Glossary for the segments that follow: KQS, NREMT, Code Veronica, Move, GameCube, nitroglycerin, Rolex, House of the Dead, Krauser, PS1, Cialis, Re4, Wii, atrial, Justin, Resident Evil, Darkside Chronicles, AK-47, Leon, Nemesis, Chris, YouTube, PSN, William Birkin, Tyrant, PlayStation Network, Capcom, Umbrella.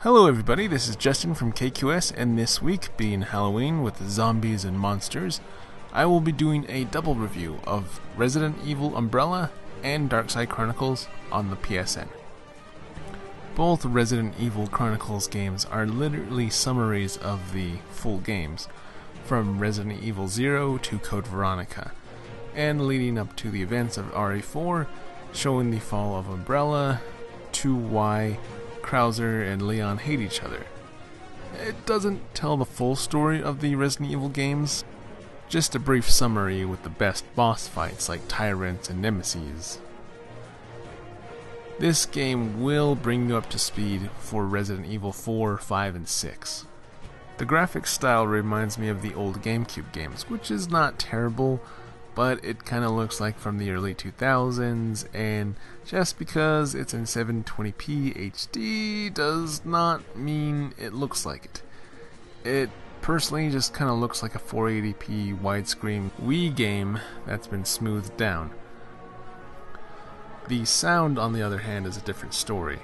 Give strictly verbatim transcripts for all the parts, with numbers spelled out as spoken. Hello everybody, this is Justin from K Q S, and this week, being Halloween with zombies and monsters, I will be doing a double review of Resident Evil Umbrella and Darkside Chronicles on the P S N. Both Resident Evil Chronicles games are literally summaries of the full games, from Resident Evil zero to Code Veronica, and leading up to the events of R A four, showing the fall of Umbrella, to why Krauser and Leon hate each other. It doesn't tell the full story of the Resident Evil games, just a brief summary with the best boss fights like Tyrant and Nemesis. This game will bring you up to speed for Resident Evil four, five, and six. The graphic style reminds me of the old GameCube games, which is not terrible, but it kinda looks like from the early two thousands, and just because it's in seven twenty p H D does not mean it looks like it. It personally just kinda looks like a four eighty p widescreen Wii game that's been smoothed down. The sound, on the other hand, is a different story.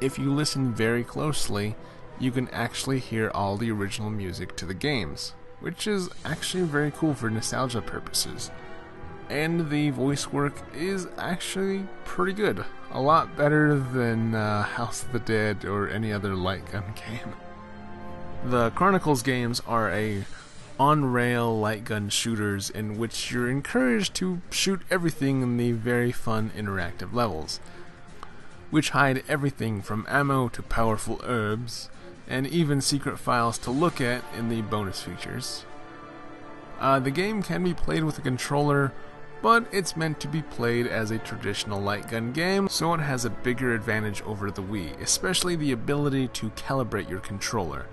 If you listen very closely, you can actually hear all the original music to the games, which is actually very cool for nostalgia purposes. And the voice work is actually pretty good. A lot better than uh, House of the Dead or any other light gun game. The Chronicles games are a on-rail light gun shooters in which you're encouraged to shoot everything in the very fun interactive levels, which hide everything from ammo to powerful herbs, and even secret files to look at in the bonus features. Uh, the game can be played with a controller, but it's meant to be played as a traditional light gun game, so it has a bigger advantage over the Wii, especially the ability to calibrate your controller.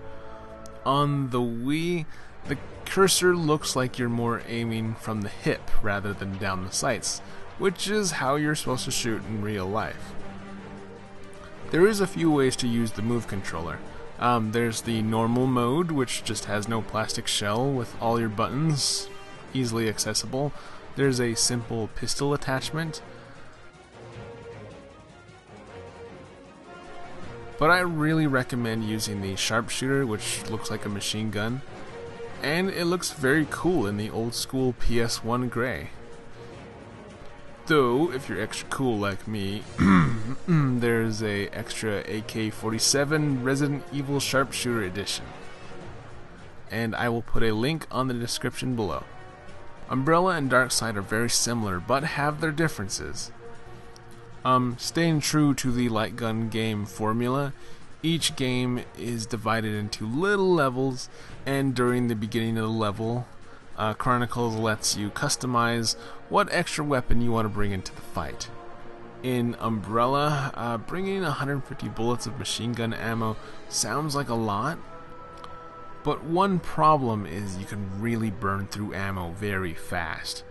On the Wii, the cursor looks like you're more aiming from the hip rather than down the sights, which is how you're supposed to shoot in real life. There is a few ways to use the Move controller. Um, there's the normal mode, which just has no plastic shell with all your buttons easily accessible. There's a simple pistol attachment. But I really recommend using the sharpshooter, which looks like a machine gun. And it looks very cool in the old school P S one gray. Though, if you're extra cool like me, there's a extra A K forty-seven Resident Evil Sharpshooter Edition, and I will put a link on the description below. Umbrella and Darkside are very similar, but have their differences. Um, staying true to the light gun game formula, each game is divided into little levels, and during the beginning of the level, Uh, Chronicles lets you customize what extra weapon you want to bring into the fight. In Umbrella, uh, bringing one hundred fifty bullets of machine gun ammo sounds like a lot, but one problem is you can really burn through ammo very fast.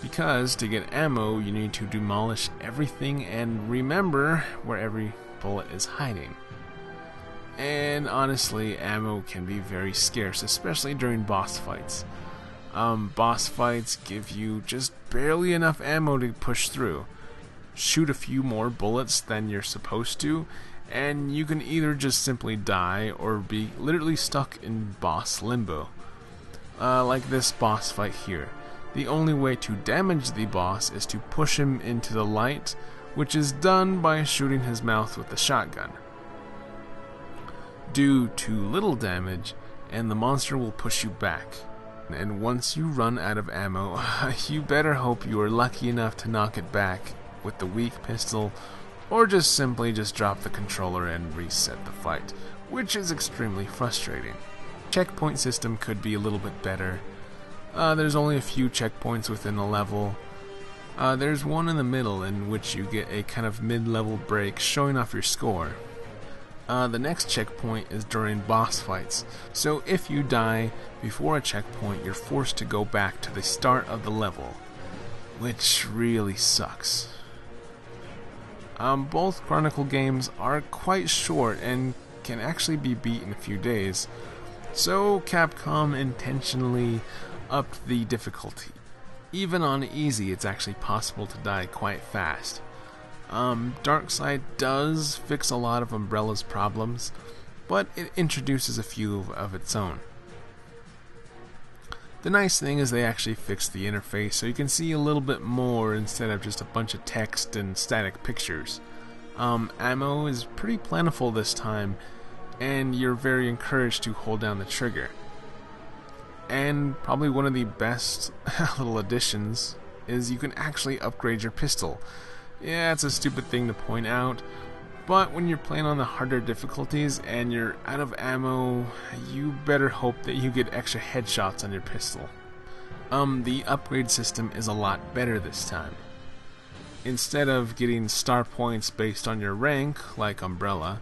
Because to get ammo, you need to demolish everything and remember where every bullet is hiding. And honestly, ammo can be very scarce, especially during boss fights. Um, boss fights give you just barely enough ammo to push through. Shoot a few more bullets than you're supposed to, and you can either just simply die or be literally stuck in boss limbo. Uh, like this boss fight here. The only way to damage the boss is to push him into the light, which is done by shooting his mouth with the shotgun. Do too little damage and the monster will push you back, and once you run out of ammo you better hope you are lucky enough to knock it back with the weak pistol, or just simply just drop the controller and reset the fight, which is extremely frustrating. Checkpoint system could be a little bit better. Uh, there's only a few checkpoints within the level. Uh, there's one in the middle in which you get a kind of mid-level break showing off your score. Uh, the next checkpoint is during boss fights, so if you die before a checkpoint, you're forced to go back to the start of the level, which really sucks. Um, both Chronicle games are quite short and can actually be beat in a few days, so Capcom intentionally upped the difficulty. Even on easy, it's actually possible to die quite fast. Um, Darkside does fix a lot of Umbrella's problems, but it introduces a few of, of its own. The nice thing is they actually fixed the interface, so you can see a little bit more instead of just a bunch of text and static pictures. Um, ammo is pretty plentiful this time, and you're very encouraged to hold down the trigger. And probably one of the best little additions is you can actually upgrade your pistol. Yeah, it's a stupid thing to point out, but when you're playing on the harder difficulties and you're out of ammo, you better hope that you get extra headshots on your pistol. Um, the upgrade system is a lot better this time. Instead of getting star points based on your rank, like Umbrella,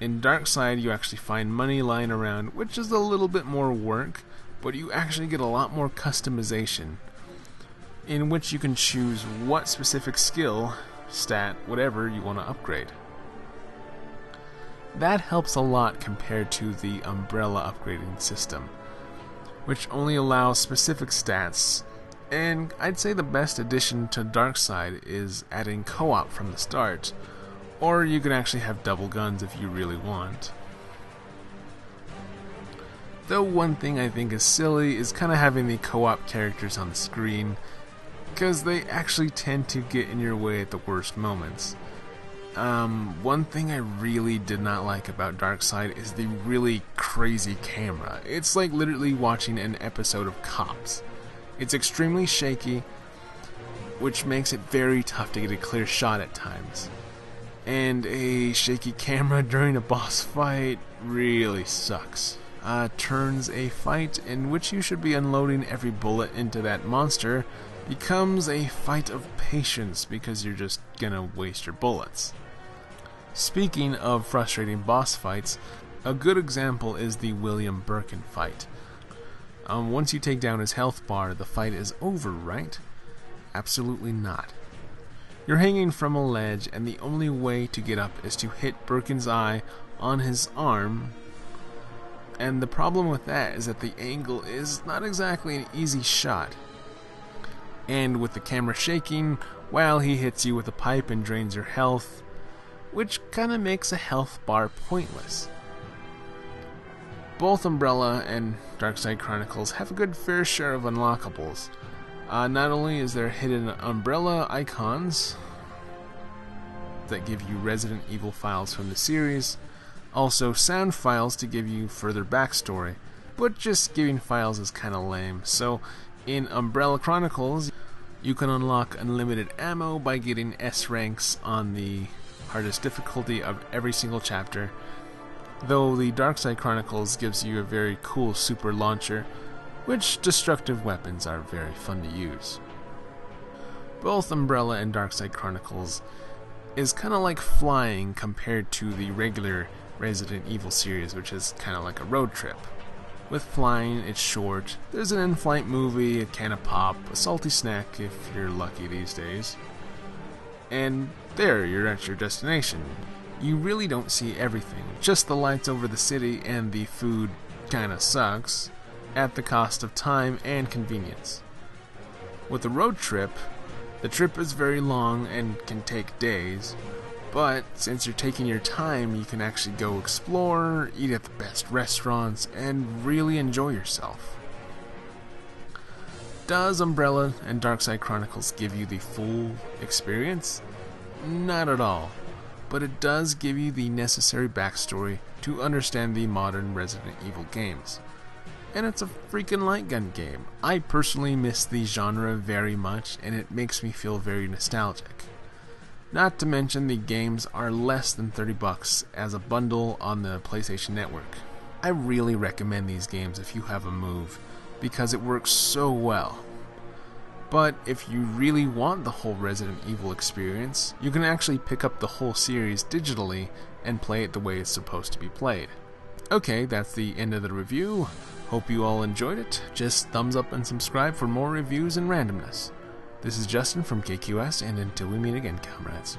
in Darkside you actually find money lying around, which is a little bit more work, but you actually get a lot more customization, in which you can choose what specific skill, stat, whatever you want to upgrade. That helps a lot compared to the Umbrella upgrading system, which only allows specific stats, and I'd say the best addition to Darkside is adding co-op from the start, or you can actually have double guns if you really want. Though one thing I think is silly is kinda having the co-op characters on the screen, because they actually tend to get in your way at the worst moments. Um, one thing I really did not like about Darkside is the really crazy camera. It's like literally watching an episode of Cops. It's extremely shaky, which makes it very tough to get a clear shot at times. And a shaky camera during a boss fight really sucks. Uh, turns a fight in which you should be unloading every bullet into that monster becomes a fight of patience because you're just gonna waste your bullets. Speaking of frustrating boss fights, a good example is the William Birkin fight. Um, once you take down his health bar, the fight is over, right? Absolutely not. You're hanging from a ledge, and the only way to get up is to hit Birkin's eye on his arm, and the problem with that is that the angle is not exactly an easy shot. And with the camera shaking, well, he hits you with a pipe and drains your health, which kinda makes a health bar pointless. Both Umbrella and Darkside Chronicles have a good fair share of unlockables. Uh, not only is there hidden Umbrella icons that give you Resident Evil files from the series, also sound files to give you further backstory, but just giving files is kinda lame, so in Umbrella Chronicles, you can unlock unlimited ammo by getting S ranks on the hardest difficulty of every single chapter, though the Darkside Chronicles gives you a very cool super launcher, which destructive weapons are very fun to use. Both Umbrella and Darkside Chronicles is kinda like flying compared to the regular Resident Evil series, which is kinda like a road trip. With flying, it's short, there's an in-flight movie, a can of pop, a salty snack if you're lucky these days, and there, you're at your destination. You really don't see everything, just the lights over the city and the food kinda sucks, at the cost of time and convenience. With a road trip, the trip is very long and can take days, but since you're taking your time, you can actually go explore, eat at the best restaurants, and really enjoy yourself. Does Umbrella and Darkside Chronicles give you the full experience? Not at all, but it does give you the necessary backstory to understand the modern Resident Evil games. And it's a freaking light gun game. I personally miss the genre very much, and it makes me feel very nostalgic. Not to mention the games are less than thirty bucks as a bundle on the PlayStation Network. I really recommend these games if you have a Move, because it works so well. But if you really want the whole Resident Evil experience, you can actually pick up the whole series digitally and play it the way it's supposed to be played. Okay, that's the end of the review. Hope you all enjoyed it. Just thumbs up and subscribe for more reviews and randomness. This is Justin from K Q S, and until we meet again, comrades.